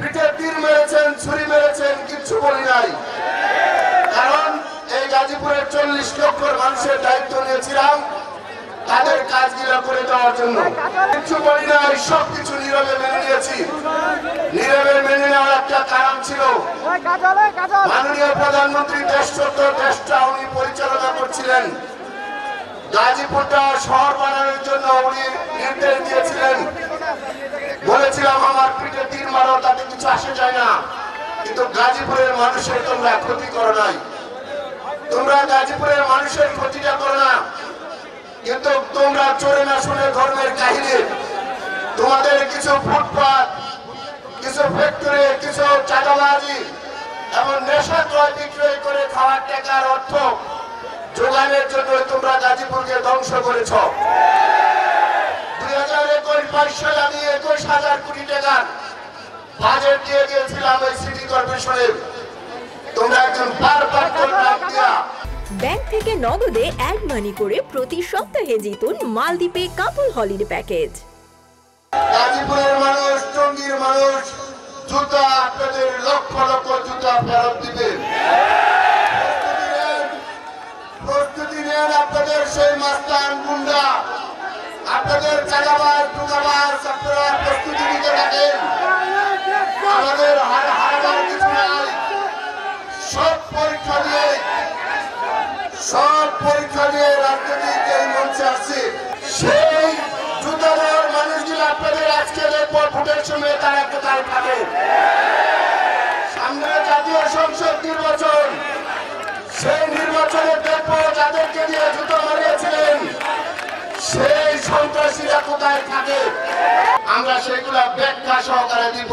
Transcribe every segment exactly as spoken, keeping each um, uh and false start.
পিঠে তীর মেরেছেন, ছুরি মেরেছেন, কিচ্ছু বলি নাই। কারণ এই গাজীপুরের চল্লিশ লক্ষ মানুষের দায়িত্ব নিয়েছিলাম তাদের কাজগুলো করে দেওয়ার জন্য, কিচ্ছু বলি নাই, সবকিছু নীরবে মেনে নিয়েছি। নীরবে মেনে নেওয়ার একটা কারণ ছিল, মাননীয় প্রধানমন্ত্রী দেশটা উনি পরিচালনা করছিলেন, গাজীপুরটা শহর বানানোর জন্য উনি নির্দেশ দিয়েছিলেন। বলেছিলাম আমার পিঠে তীর মারো, তাতে কিছু আসে যায় না, কিন্তু গাজীপুরের মানুষের তোমরা ক্ষতি করো নাই, তোমরা গাজীপুরের মানুষের ক্ষতিটা করো না, কিন্তু তোমরা চোরে না শুনে ধর্মের কাহিনী তোমাদের কিছু ফুটপাত, কিছু ফ্যাক্টরি, কিছু চাঁদাবাজি এবং নেশা ক্রয় বিক্রয় করে খাওয়ার টাকার অর্থ যোগানের জন্য তোমরা গাজীপুরকে ধ্বংস করেছ। দুই হাজার একুশ বাইশ সালে আমি একুশ হাজার কোটি টাকার বাজেট দিয়ে গিয়েছিলাম এই সিটি কর্পোরেশনে, তোমরা একজন বারবার ব্যাংক থেকে নগদে অ্যাড মানি করে প্রতি সপ্তাহে জিতুন মালদ্বীপে কাপল হলিডে প্যাকেজ। গাজীপুরের মানুষ, টঙ্গীর মানুষ, জুতা আপনাদের লক্ষ লক্ষ জুতা ফেরত দিবেন। প্রস্তুতি নেন আপনাদের সেই মাস্তান গুন্ডা, আপনাদের চালাবার টুকাবার আপনারা প্রস্তুতি নিতে থাকেন। আমাদের হার হারাবার কিছু নাই, সব পরীক্ষা দিয়ে সব পরীক্ষা দিয়ে রাজনৈতিক এই মঞ্চে আসছে। সেই জুতার মানুষগুলো আপনাদের আজকের এরপর ভোটের সময় তারা কোথায় থাকে? সামনে জাতীয় সংসদ নির্বাচন, সেই নির্বাচনে দেখব যাদেরকে নিয়ে জুতো মারিয়েছিলেন সেই সন্ত্রাসীরা কোথায় থাকে। আমরা সেগুলা ব্যাখ্যা সহকারে দিব,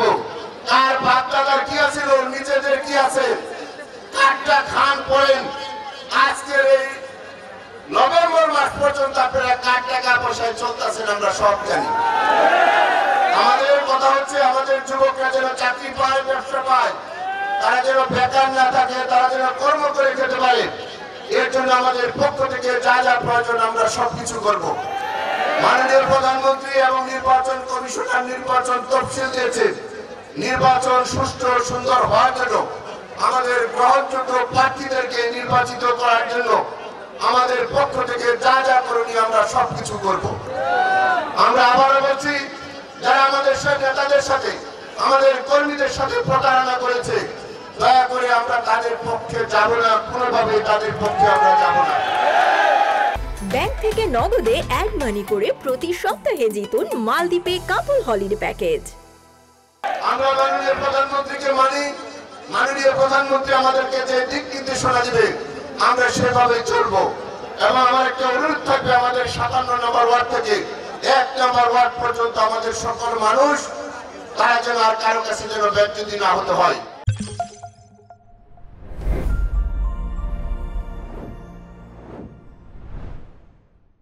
কার বাপদাদার কি আছিল, নিজেদের কি আছে, কারটা খান পড়েন। আজকের এই নভেম্বর মাস পর্যন্ত আপনারা কার টাকা পয়সায় চলতেছেন আমরা সব জানি। আমাদের কথা হচ্ছে আমাদের যুবকরা যেন চাকরি পায়, ব্যবসা পায়, তারা যেন বেকার না থাকে, তারা যেন কর্ম করে খেতে পারে। এর জন্য আমাদের পক্ষ থেকে যা যা প্রয়োজন আমরা সবকিছু করব। মাননীয় প্রধানমন্ত্রী এবং নির্বাচন কমিশনার নির্বাচন তফসিল দিয়েছে। নির্বাচন সুষ্ঠু সুন্দর হওয়ার জন্য আমাদের গ্রহণযোগ্য প্রার্থীদেরকে নির্বাচিত করার জন্য আমাদের পক্ষ থেকে যা যা করণীয় আমরা সবকিছু করব। আমরা আবারও বলছি, যারা আমাদের নেতাদের সাথে আমাদের কর্মীদের সাথে প্রতারণা করেছে, দয়া করে আমরা তাদের পক্ষে যাব না, কোনোভাবে তাদের পক্ষে আমরা যাব না। ব্যাংক থেকে নগদে অ্যাড মানি করে প্রতি সপ্তাহে জিতুন মালদ্বীপে কাপল হলিডে প্যাকেজ। আমরা মাননীয় প্রধানমন্ত্রীকে মানি, মাননীয় প্রধানমন্ত্রী আমাদেরকে যে দিক নির্দেশনা দিবে আমরা সেভাবে চলবো। এবং আমার একটা অনুরোধ থাকবে, আমাদের সাতান্ন নম্বর ওয়ার্ড থেকে এক নম্বর ওয়ার্ড পর্যন্ত আমাদের সকল মানুষ তারা যেন আর কারো কাছে যেন ব্যর্থ না হতে হয়।